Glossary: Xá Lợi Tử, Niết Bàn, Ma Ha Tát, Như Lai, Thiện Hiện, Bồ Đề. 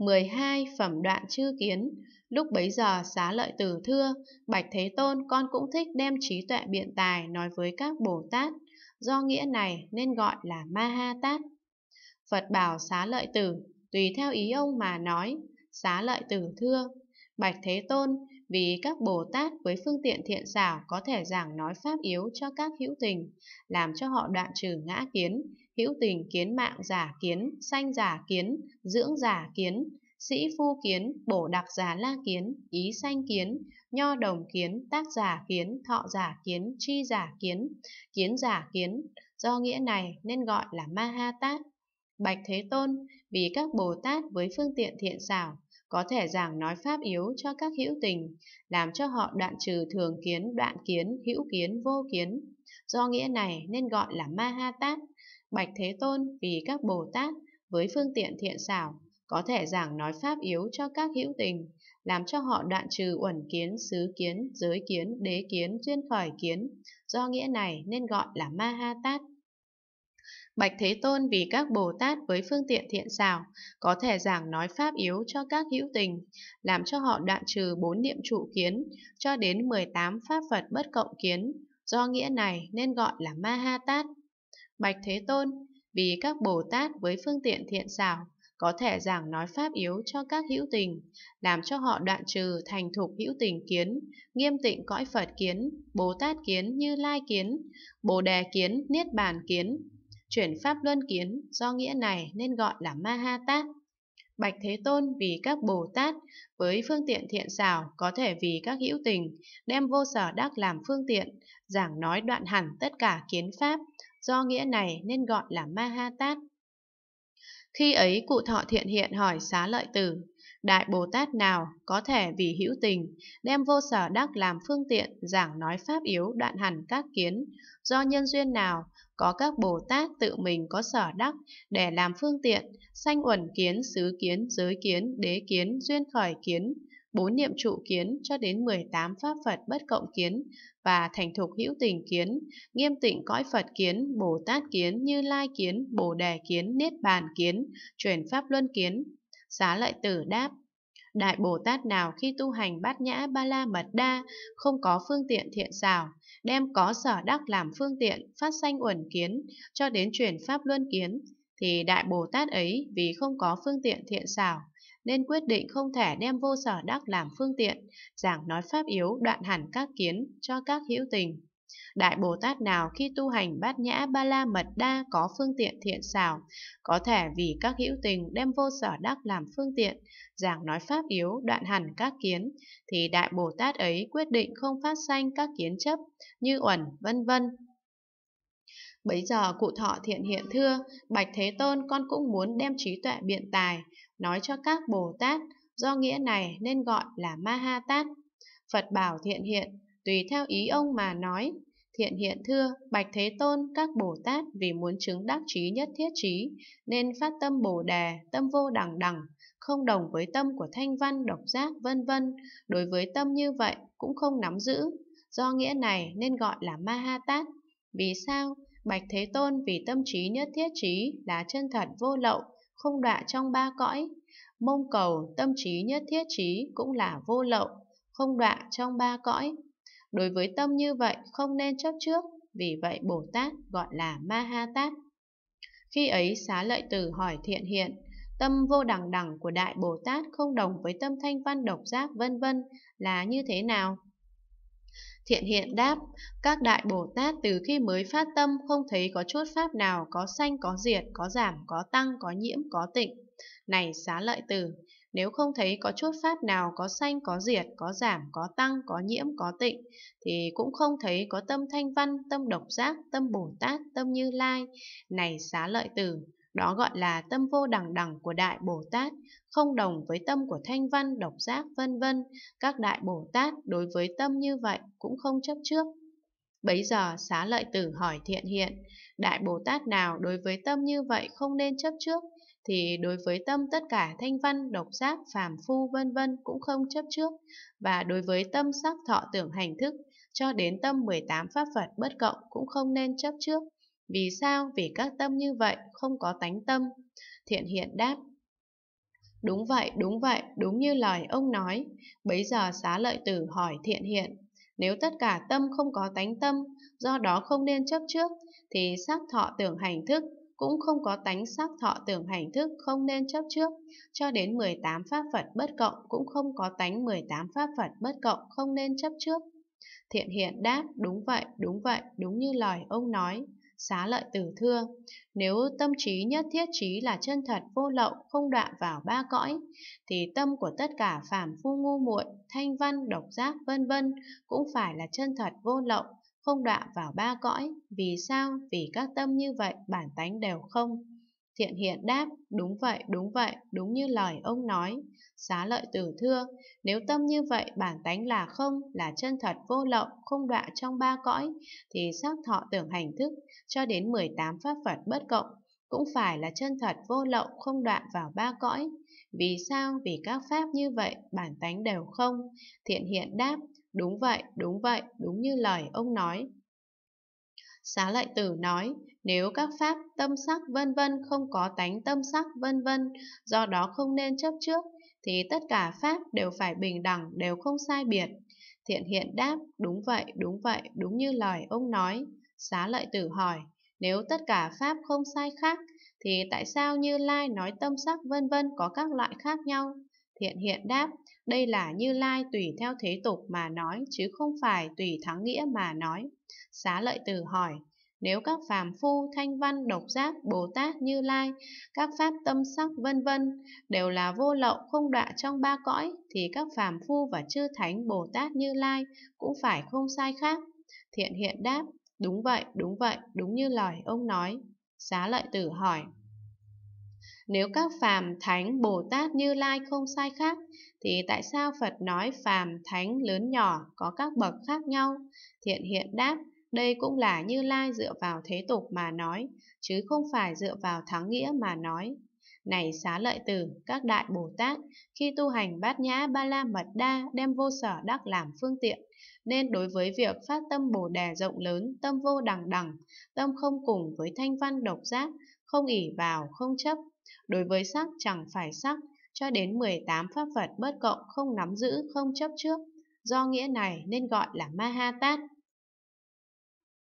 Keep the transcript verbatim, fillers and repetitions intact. mười hai phẩm đoạn chư kiến. Lúc bấy giờ Xá Lợi Tử thưa: Bạch Thế Tôn, con cũng thích đem trí tuệ biện tài nói với các Bồ Tát. Do nghĩa này nên gọi là Ma Ha Tát. Phật bảo Xá Lợi Tử: Tùy theo ý ông mà nói. Xá Lợi Tử thưa: Bạch Thế Tôn, vì các Bồ Tát với phương tiện thiện xảo có thể giảng nói pháp yếu cho các hữu tình, làm cho họ đoạn trừ ngã kiến, hữu tình kiến mạng giả kiến, sanh giả kiến, dưỡng giả kiến, sĩ phu kiến, bổ đặc giả la kiến, ý sanh kiến, nho đồng kiến, tác giả kiến, thọ giả kiến, tri giả kiến, kiến giả kiến. Do nghĩa này nên gọi là Ma Ha Tát. Bạch Thế Tôn, vì các Bồ Tát với phương tiện thiện xảo có thể giảng nói pháp yếu cho các hữu tình, làm cho họ đoạn trừ thường kiến, đoạn kiến, hữu kiến, vô kiến. Do nghĩa này nên gọi là Ma Ha Tát. Bạch Thế Tôn, vì các Bồ Tát với phương tiện thiện xảo có thể giảng nói pháp yếu cho các hữu tình, làm cho họ đoạn trừ uẩn kiến, xứ kiến, giới kiến, đế kiến, duyên khởi kiến. Do nghĩa này nên gọi là Ma Ha Tát. Bạch Thế Tôn, vì các Bồ Tát với phương tiện thiện xảo có thể giảng nói pháp yếu cho các hữu tình, làm cho họ đoạn trừ bốn niệm trụ kiến cho đến mười tám pháp Phật bất cộng kiến. Do nghĩa này nên gọi là Ma Ha Tát. Bạch Thế Tôn, vì các Bồ Tát với phương tiện thiện xảo có thể giảng nói pháp yếu cho các hữu tình, làm cho họ đoạn trừ thành thục hữu tình kiến, nghiêm tịnh cõi Phật kiến, Bồ Tát kiến, Như Lai kiến, Bồ Đề kiến, Niết Bàn kiến, chuyển pháp luân kiến. Do nghĩa này nên gọi là Ma Ha Tát. Bạch Thế Tôn, vì các Bồ Tát với phương tiện thiện xảo có thể vì các hữu tình đem vô sở đắc làm phương tiện, giảng nói đoạn hẳn tất cả kiến pháp. Do nghĩa này nên gọi là Ma Ha Tát. Khi ấy cụ thọ Thiện Hiện hỏi Xá Lợi Tử: Đại Bồ Tát nào có thể vì hữu tình đem vô sở đắc làm phương tiện, giảng nói pháp yếu, đoạn hẳn các kiến? Do nhân duyên nào có các Bồ Tát tự mình có sở đắc để làm phương tiện, sanh uẩn kiến, xứ kiến, giới kiến, đế kiến, duyên khởi kiến, bốn niệm trụ kiến cho đến mười tám pháp Phật bất cộng kiến và thành thục hữu tình kiến, nghiêm tịnh cõi Phật kiến, Bồ Tát kiến, Như Lai kiến, Bồ Đề kiến, Niết Bàn kiến, chuyển pháp luân kiến? Xá Lợi Tử đáp: Đại Bồ Tát nào khi tu hành Bát Nhã Ba La Mật Đa không có phương tiện thiện xảo, đem có sở đắc làm phương tiện, phát sanh uẩn kiến cho đến chuyển pháp luân kiến, thì Đại Bồ Tát ấy vì không có phương tiện thiện xảo nên quyết định không thể đem vô sở đắc làm phương tiện, giảng nói pháp yếu, đoạn hẳn các kiến cho các hữu tình. Đại Bồ Tát nào khi tu hành Bát Nhã Ba La Mật Đa có phương tiện thiện xảo, có thể vì các hữu tình đem vô sở đắc làm phương tiện, giảng nói pháp yếu, đoạn hẳn các kiến, thì Đại Bồ Tát ấy quyết định không phát sanh các kiến chấp như uẩn, vân vân. Bấy giờ cụ thọ Thiện Hiện thưa: Bạch Thế Tôn, con cũng muốn đem trí tuệ biện tài nói cho các Bồ Tát. Do nghĩa này nên gọi là Ma Ha Tát. Phật bảo Thiện Hiện: Tùy theo ý ông mà nói. Thiện Hiện thưa: Bạch Thế Tôn, các Bồ Tát vì muốn chứng đắc trí nhất thiết trí nên phát tâm Bồ Đề, tâm vô đằng đằng, không đồng với tâm của thanh văn, độc giác, vân vân. Đối với tâm như vậy cũng không nắm giữ. Do nghĩa này nên gọi là Ma Ha Tát. Vì sao? Bạch Thế Tôn, vì tâm trí nhất thiết trí là chân thật vô lậu, không đọa trong ba cõi. Mông cầu tâm trí nhất thiết trí cũng là vô lậu, không đọa trong ba cõi. Đối với tâm như vậy không nên chấp trước, vì vậy Bồ Tát gọi là Ma Ha Tát. Khi ấy Xá Lợi Tử hỏi Thiện Hiện: Tâm vô đằng đẳng của Đại Bồ Tát không đồng với tâm thanh văn, độc giác, vân vân là như thế nào? Thiện Hiện đáp: Các Đại Bồ Tát từ khi mới phát tâm không thấy có chút pháp nào có sanh, có diệt, có giảm, có tăng, có nhiễm, có tịnh. Này Xá Lợi Tử, nếu không thấy có chút pháp nào có sanh, có diệt, có giảm, có tăng, có nhiễm, có tịnh, thì cũng không thấy có tâm thanh văn, tâm độc giác, tâm Bồ Tát, tâm Như Lai. Này Xá Lợi Tử, đó gọi là tâm vô đằng đẳng của Đại Bồ Tát, không đồng với tâm của thanh văn, độc giác, vân vân. Các Đại Bồ Tát đối với tâm như vậy cũng không chấp trước. Bấy giờ Xá Lợi Tử hỏi Thiện Hiện: Đại Bồ Tát nào đối với tâm như vậy không nên chấp trước, thì đối với tâm tất cả thanh văn, độc giác, phàm phu, vân vân cũng không chấp trước, và đối với tâm sắc thọ tưởng hành thức cho đến tâm mười tám pháp Phật bất cộng cũng không nên chấp trước. Vì sao? Vì các tâm như vậy không có tánh tâm. Thiện Hiện đáp: Đúng vậy, đúng vậy, đúng như lời ông nói. Bấy giờ Xá Lợi Tử hỏi Thiện Hiện, nếu tất cả tâm không có tánh tâm, do đó không nên chấp trước, thì sắc thọ tưởng hành thức cũng không có tánh sắc thọ tưởng hành thức, không nên chấp trước, cho đến mười tám pháp Phật bất cộng cũng không có tánh mười tám pháp Phật bất cộng, không nên chấp trước. Thiện Hiện đáp, đúng vậy, đúng vậy, đúng như lời ông nói. Xá Lợi Tử thưa, nếu tâm trí nhất thiết trí là chân thật vô lậu, không đọa vào ba cõi, thì tâm của tất cả phàm phu ngu muội, thanh văn, độc giác, vân vân cũng phải là chân thật vô lậu, không đọa vào ba cõi. Vì sao? Vì các tâm như vậy bản tánh đều không. Thiện Hiện đáp, đúng vậy, đúng vậy, đúng như lời ông nói. Xá Lợi Tử thưa, nếu tâm như vậy bản tánh là không, là chân thật vô lậu, không đọa trong ba cõi, thì sắc thọ tưởng hành thức cho đến mười tám pháp Phật bất cộng cũng phải là chân thật vô lậu, không đọa vào ba cõi. Vì sao? Vì các pháp như vậy bản tánh đều không. Thiện Hiện đáp, đúng vậy, đúng vậy, đúng như lời ông nói. Xá Lợi Tử nói, nếu các pháp tâm sắc vân vân không có tánh tâm sắc vân vân, do đó không nên chấp trước, thì tất cả pháp đều phải bình đẳng, đều không sai biệt. Thiện Hiện đáp, đúng vậy, đúng vậy, đúng như lời ông nói. Xá Lợi Tử hỏi, nếu tất cả pháp không sai khác, thì tại sao Như Lai nói tâm sắc vân vân có các loại khác nhau? Thiện Hiện đáp, đây là Như Lai tùy theo thế tục mà nói, chứ không phải tùy thắng nghĩa mà nói. Xá Lợi Tử hỏi, nếu các phàm phu, thanh văn, độc giác, Bồ Tát, Như Lai, các pháp tâm sắc vân vân đều là vô lậu, không đọa trong ba cõi, thì các phàm phu và chư thánh, Bồ Tát, Như Lai cũng phải không sai khác. Thiện Hiện đáp, đúng vậy, đúng vậy, đúng như lời ông nói. Xá Lợi Tử hỏi, nếu các phàm, thánh, Bồ Tát, Như Lai không sai khác, thì tại sao Phật nói phàm, thánh, lớn nhỏ có các bậc khác nhau? Thiện Hiện đáp, đây cũng là Như Lai dựa vào thế tục mà nói, chứ không phải dựa vào thắng nghĩa mà nói. Này Xá Lợi Tử, các đại Bồ Tát khi tu hành Bát Nhã Ba La Mật Đa, đem vô sở đắc làm phương tiện, nên đối với việc phát tâm Bồ Đề rộng lớn, tâm vô đằng đẳng, tâm không cùng với thanh văn độc giác, không ỷ vào, không chấp. Đối với sắc chẳng phải sắc, cho đến mười tám pháp Phật bất cộng không nắm giữ, không chấp trước. Do nghĩa này nên gọi là Ma Ha Tát.